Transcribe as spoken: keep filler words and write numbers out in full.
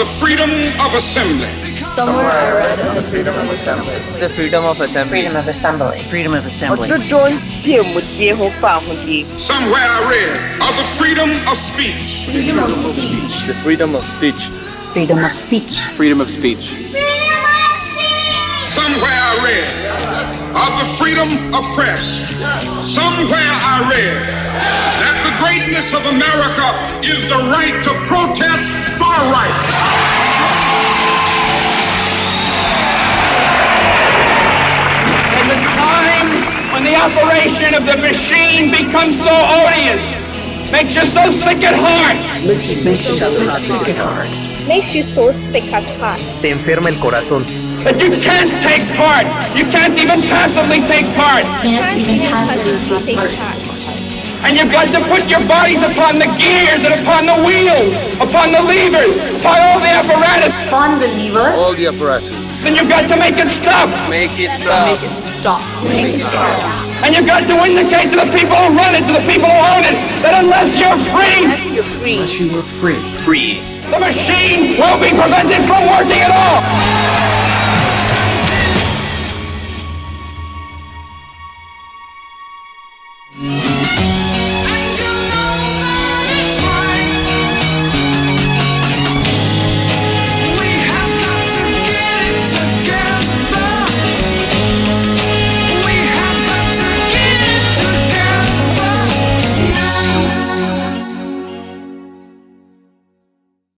of the freedom of assembly. Somewhere I read of the freedom of assembly. The freedom of assembly. Freedom of assembly. Freedom of assembly. Somewhere I read of the freedom of speech. Freedom of speech. The freedom of speech. Freedom of speech. Freedom of speech. Somewhere I read of the freedom of press. Somewhere I read that the greatness of America is the right to protest far right. There's a time when the operation of the machine becomes so odious, makes you so sick at heart. Makes you so sick at heart. Makes you so sick at heart. Te enferma el corazón. That you can't take part. You can't even passively take part. You can't even passively take part. And you've got to put your bodies upon the gears and upon the wheels, upon the levers, upon all the apparatus. Upon the levers. All the apparatus. Then you've got to make it stop. Make it stop. Make it stop. Make it stop. And you've got to indicate to the people who run it, to the people who own it, that unless you're free, unless you're free, unless you were free, free, the machine will be prevented from working at all.